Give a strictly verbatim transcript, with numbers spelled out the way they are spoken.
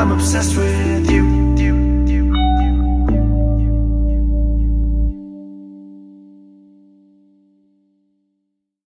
I'm obsessed with